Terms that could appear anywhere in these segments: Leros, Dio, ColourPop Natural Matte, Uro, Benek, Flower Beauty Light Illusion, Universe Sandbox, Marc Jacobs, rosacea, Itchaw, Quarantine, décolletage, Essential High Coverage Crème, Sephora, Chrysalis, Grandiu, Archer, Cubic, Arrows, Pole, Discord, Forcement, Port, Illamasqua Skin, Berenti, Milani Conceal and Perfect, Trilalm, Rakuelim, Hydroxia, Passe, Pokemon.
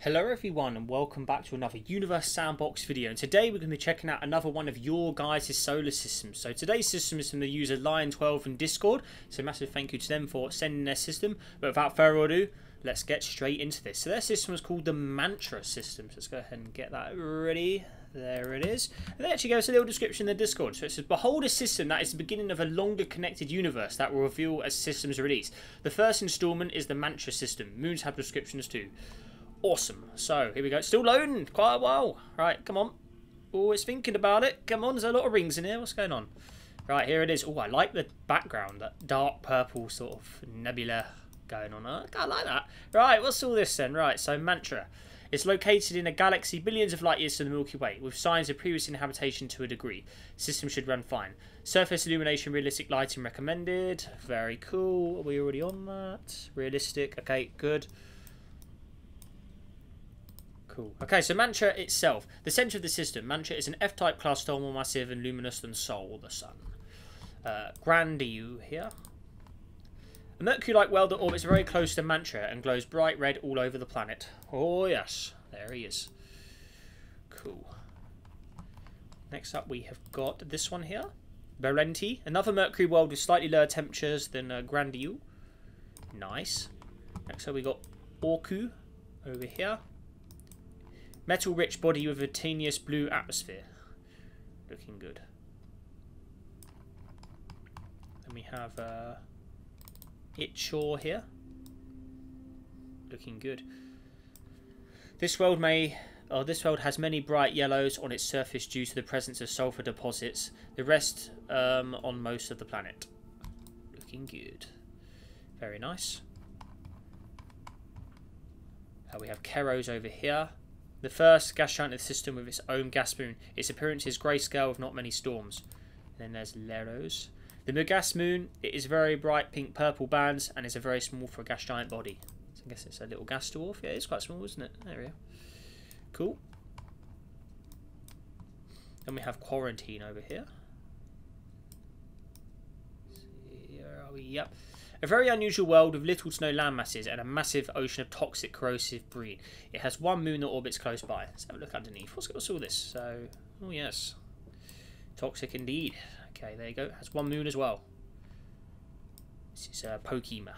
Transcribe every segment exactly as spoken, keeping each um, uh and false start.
Hello everyone and welcome back to another Universe Sandbox video, and today we're going to be checking out another one of your guys' solar systems. So today's system is from the user Lion twelve from Discord, so massive thank you to them for sending their system. But without further ado, let's get straight into this. So their system is called the Mantra system, so let's go ahead and get that ready. There it is. And they actually give us a little description in the Discord. So it says, behold a system that is the beginning of a longer connected universe that will reveal as systems release. The first installment is the Mantra system. Moons have descriptions too. Awesome. So here we go. Still loading. Quite a while. Right, come on. Oh, it's thinking about it. Come on, there's a lot of rings in here. What's going on? Right, here it is. Oh, I like the background. That dark purple sort of nebula going on. I like that. Right, what's all this then? Right, so Mantra. It's located in a galaxy billions of light years to the Milky Way, with signs of previous inhabitation to a degree. System should run fine. Surface illumination, realistic lighting recommended. Very cool. Are we already on that? Realistic. Okay, good. Cool. Okay, so Mantra itself. The centre of the system. Mantra is an F-type class star, more massive and luminous than Sol, the Sun. Uh, Grandiu here. A Mercury-like world that orbits very close to Mantra and glows bright red all over the planet. Oh, yes. There he is. Cool. Next up, we have got this one here. Berenti. Another Mercury world with slightly lower temperatures than uh, Grandiu. Nice. Next up, we got Orku over here. Metal-rich body with a tenuous blue atmosphere. Looking good. Then we have uh, Itchaw here. Looking good. This world may... Oh, this world has many bright yellows on its surface due to the presence of sulfur deposits. The rest um, on most of the planet. Looking good. Very nice. Uh, we have Kero's over here. The first gas giant of the system with its own gas moon. Its appearance is grayscale with not many storms. And then there's Leros. The gas moon, it is very bright pink-purple bands and is a very small for a gas giant body. So I guess it's a little gas dwarf. Yeah, it's quite small, isn't it? There we go. Cool. Then we have Quarantine over here. Here are we? Yep. A very unusual world with little to no land masses and a massive ocean of toxic corrosive breed. It has one moon that orbits close by. Let's have a look underneath. What's, what's all this? So, oh yes. Toxic indeed. Okay, there you go. It has one moon as well. This is uh, Pokemon.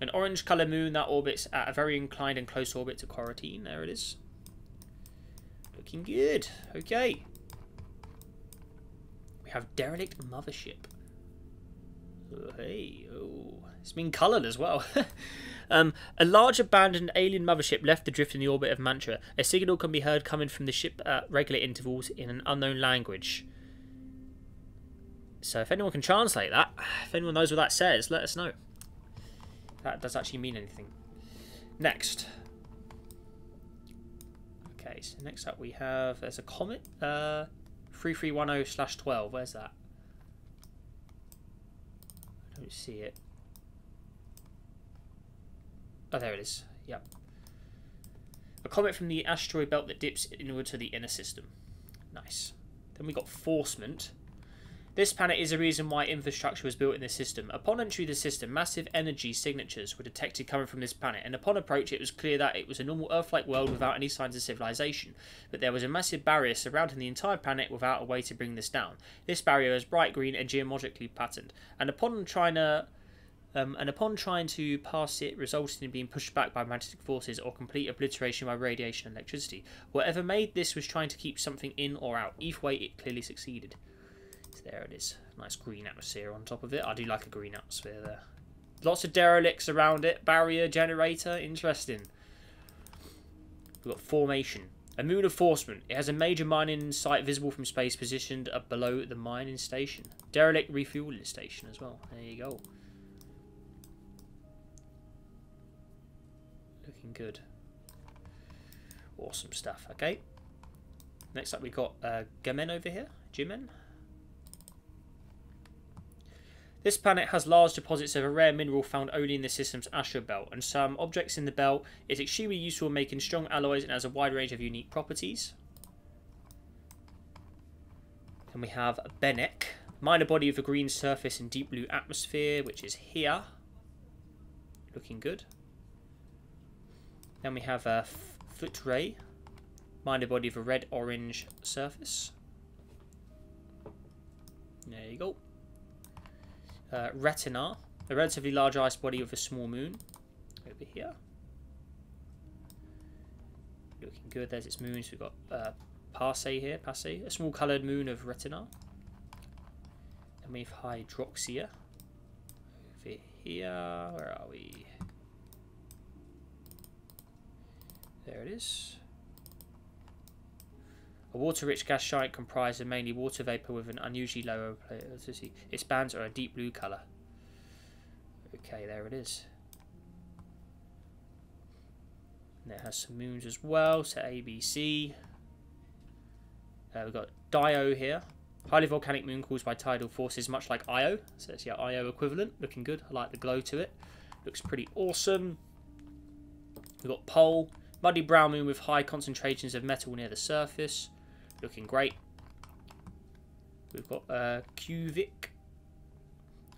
An orange colour moon that orbits at a very inclined and close orbit to Quarantine. There it is. Looking good. Okay. We have derelict mothership. Hey, oh, it's been coloured as well. um, a large abandoned alien mothership left adrift in the orbit of Mantra. A signal can be heard coming from the ship at regular intervals in an unknown language. So if anyone can translate that, if anyone knows what that says, let us know. That does actually mean anything. Next. Okay, so next up we have, there's a comet. Uh, three three one zero slash twelve, where's that? Don't see it. Oh, there it is. Yep. A comet from the asteroid belt that dips inward to the inner system. Nice. Then we got Forcement. This planet is a reason why infrastructure was built in the system. Upon entry of the system, massive energy signatures were detected coming from this planet, and upon approach it was clear that it was a normal Earth-like world without any signs of civilization. But there was a massive barrier surrounding the entire planet without a way to bring this down. This barrier is bright green and geometrically patterned, and upon trying to, um, and upon trying to pass it resulted in being pushed back by magnetic forces or complete obliteration by radiation and electricity. Whatever made this was trying to keep something in or out. Either way, it clearly succeeded. There it is. Nice green atmosphere on top of it. I do like a green atmosphere there. Lots of derelicts around it. Barrier, generator. Interesting. We've got Formation. A moon of Forcement. It has a major mining site visible from space positioned up below the mining station. Derelict refueling station as well. There you go. Looking good. Awesome stuff. Okay. Next up we've got uh, Gemen over here. Jimin. This planet has large deposits of a rare mineral found only in the system's asteroid belt, and some objects in the belt. It's extremely useful in making strong alloys and has a wide range of unique properties. Then we have Benek, minor body with a green surface and deep blue atmosphere, which is here. Looking good. Then we have uh, Conflict Ray. Mind a body of a red-orange surface. There you go. Uh, Retina. A relatively large ice body with a small moon. Over here. Looking good. There's its moon. So we've got uh, Passe here. Passe. A small coloured moon of Retina. And we have Hydroxia. Over here. Where are we? There it is. A water-rich gas giant comprised of mainly water vapour with an unusually low opacity. Its bands are a deep blue colour. Okay, there it is. And it has some moons as well, so A B C. Uh, we've got Dio here. Highly volcanic moon caused by tidal forces, much like Io. So it's your Io equivalent. Looking good. I like the glow to it. Looks pretty awesome. We've got Pole. Muddy brown moon with high concentrations of metal near the surface. Looking great. We've got uh, Cubic.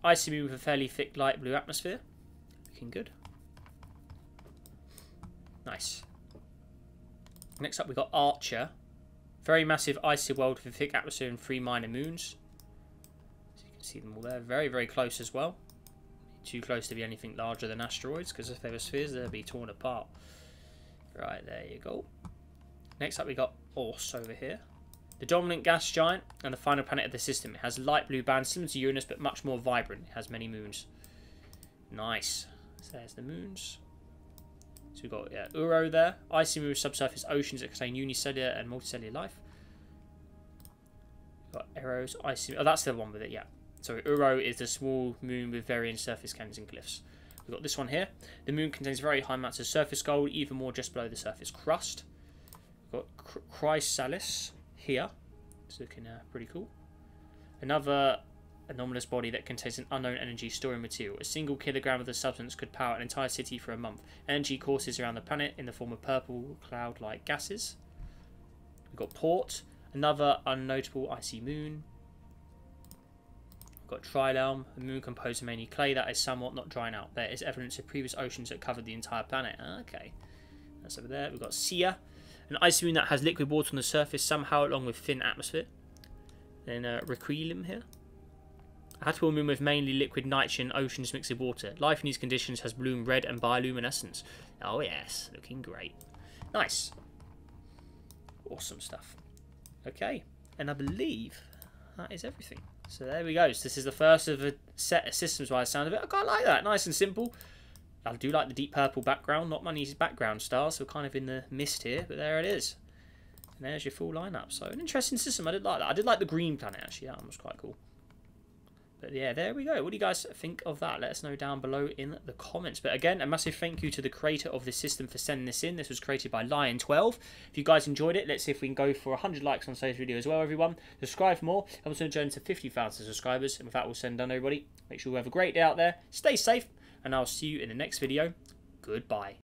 Icy moon with a fairly thick light blue atmosphere. Looking good. Nice. Next up we've got Archer. Very massive icy world with a thick atmosphere and three minor moons. So you can see them all there. Very, very close as well. Too close to be anything larger than asteroids, because if they were spheres they'd be torn apart. Right, there you go. Next up we got Ors over here. The dominant gas giant and the final planet of the system. It has light blue bands similar to Uranus but much more vibrant. It has many moons. Nice. So there's the moons. So we've got yeah, Uro there. Icy moon with subsurface oceans that contain unicellular and multicellular life. We've got Arrows, icy moon. Oh, that's the one with it, yeah. Sorry, Uro is the small moon with varying surface canyons and cliffs. We've got this one here. The moon contains very high amounts of surface gold, even more just below the surface crust. We've got Chrysalis here. It's looking uh, pretty cool. Another anomalous body that contains an unknown energy storing material. A single kilogram of the substance could power an entire city for a month. Energy courses around the planet in the form of purple cloud-like gases. We've got Port, another unnotable icy moon. We've got Trilalm, a moon composed of mainly clay that is somewhat not drying out. There is evidence of previous oceans that covered the entire planet. Okay, that's over there. We've got Sia, an icy moon that has liquid water on the surface somehow along with thin atmosphere. Then uh, Rakuelim here. A habitable moon with mainly liquid nitrogen, oceans mixed with water. Life in these conditions has bloom red and bioluminescence. Oh yes, looking great. Nice. Awesome stuff. Okay, and I believe that is everything. So there we go. So this is the first of a set of systems by the sound of it. I quite like that. Nice and simple. I do like the deep purple background. Not many background stars, so we're kind of in the mist here. But there it is. And there's your full lineup. So an interesting system. I did like that. I did like the green planet, actually. That one was quite cool. But yeah, there we go. What do you guys think of that? Let us know down below in the comments. But again, a massive thank you to the creator of this system for sending this in. This was created by Lion twelve. If you guys enjoyed it, let's see if we can go for one hundred likes on today's video as well, everyone. Subscribe for more. I'm going to join to fifty thousand subscribers. And with that, we'll send done, everybody. Make sure you have a great day out there. Stay safe, and I'll see you in the next video. Goodbye.